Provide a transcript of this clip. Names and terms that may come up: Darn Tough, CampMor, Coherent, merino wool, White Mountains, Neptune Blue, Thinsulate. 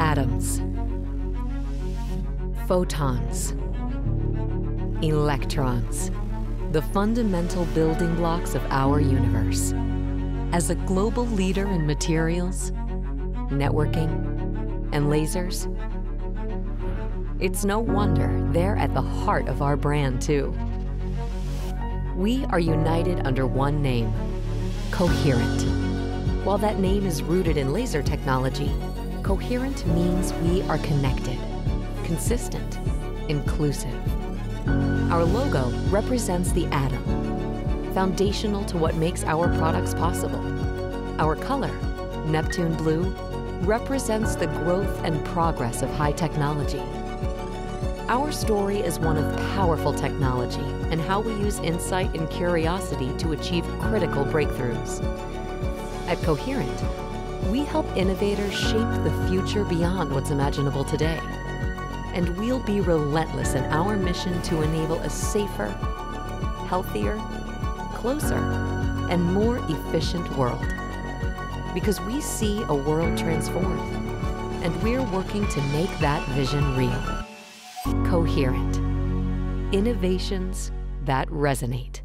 Atoms, photons, electrons, the fundamental building blocks of our universe. As a global leader in materials, networking, and lasers, it's no wonder they're at the heart of our brand too. We are united under one name, Coherent. While that name is rooted in laser technology, Coherent means we are connected, consistent, inclusive. Our logo represents the atom, foundational to what makes our products possible. Our color, Neptune Blue, represents the growth and progress of high technology. Our story is one of powerful technology and how we use insight and curiosity to achieve critical breakthroughs. At Coherent, we help innovators shape the future beyond what's imaginable today. And we'll be relentless in our mission to enable a safer, healthier, closer, and more efficient world. Because we see a world transformed, and we're working to make that vision real. Coherent. Innovations that resonate.